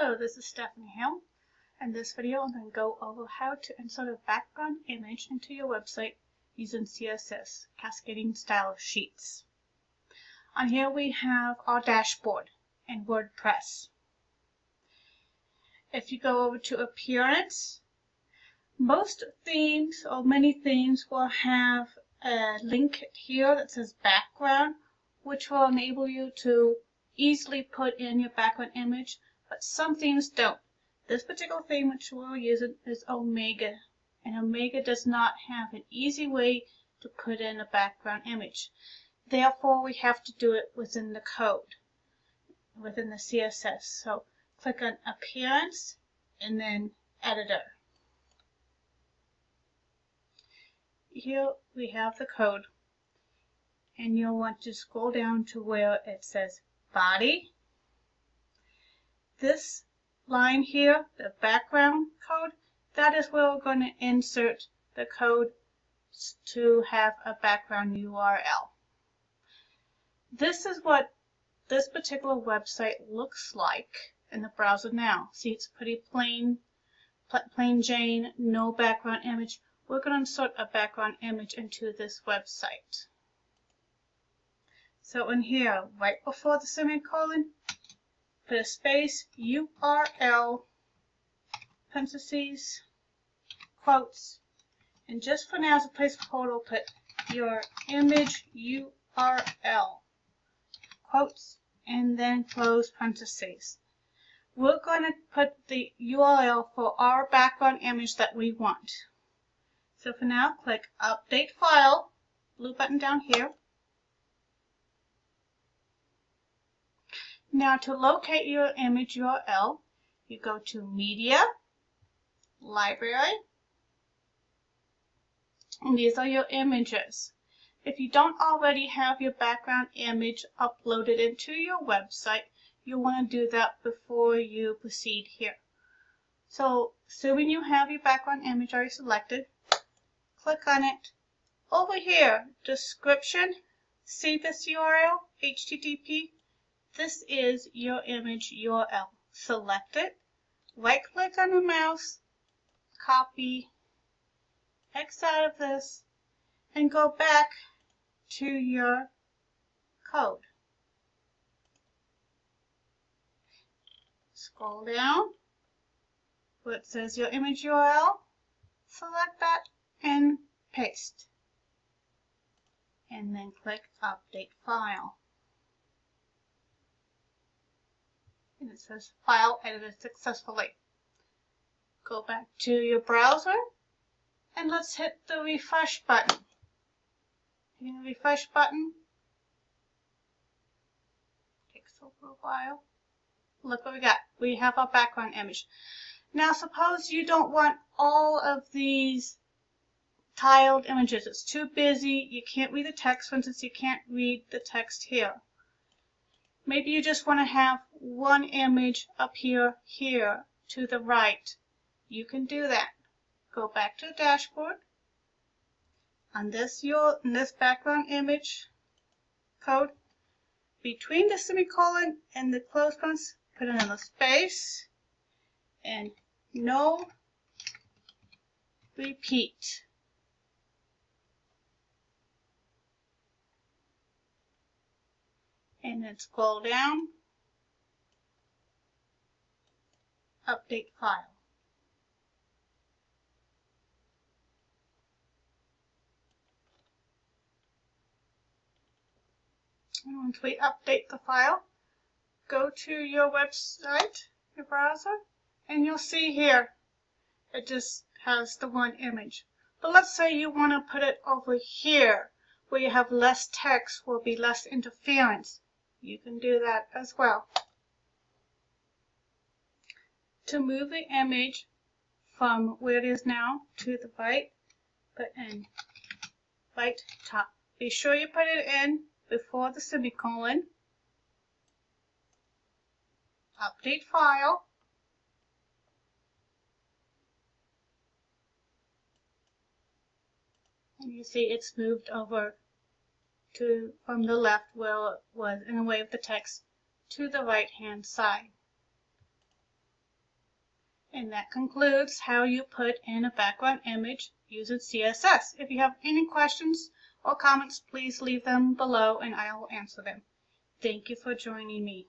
Hello, this is Stephanie Hill. In this video, I'm going to go over how to insert a background image into your website using CSS, Cascading Style Sheets. On here we have our dashboard in WordPress. If you go over to Appearance, most themes or many themes will have a link here that says Background, which will enable you to easily put in your background image, but some themes don't. This particular theme which we're using is Omega, and Omega does not have an easy way to put in a background image. Therefore, we have to do it within the code, within the CSS. So click on Appearance and then Editor. Here we have the code, and you'll want to scroll down to where it says Body. This line here, the background code, that is where we're going to insert the code to have a background URL. This is what this particular website looks like in the browser now. See, it's pretty plain Jane, no background image. We're going to insert a background image into this website. So in here, right before the semicolon, put a space, URL, parentheses, quotes, and just for now as a placeholder, I'll put your image URL, quotes, and then close parentheses. We're going to put the URL for our background image that we want. So for now, click Update File, blue button down here. Now to locate your image URL, you go to Media, Library, and these are your images. If you don't already have your background image uploaded into your website, you'll want to do that before you proceed here. So assuming you have your background image already selected, click on it. Over here, description, see this URL, HTTP. This is your image URL. Select it, right click on the mouse, copy, X out of this, and go back to your code. Scroll down where it says your image URL, select that and paste. And then click Update File. And it says file edited successfully. Go back to your browser and let's hit the refresh button. Hitting the refresh button takes over a while. Look what we got. We have our background image. Now suppose you don't want all of these tiled images. It's too busy. You can't read the text. For instance, you can't read the text here. Maybe you just want to have one image up here, to the right. You can do that. Go back to the dashboard. On this background image code, between the semicolon and the close ones, put another space and no repeat. And then scroll down, Update File. And once we update the file, go to your website, your browser, and you'll see here it just has the one image. But let's say you want to put it over here where you have less text, will be less interference. You can do that as well. To move the image from where it is now to the right, put in right top. Be sure you put it in before the semicolon. Update File. And you see it's moved over from the left where it was in the way of the text to the right hand side. And that concludes how you put in a background image using CSS. If you have any questions or comments, please leave them below and I will answer them. Thank you for joining me.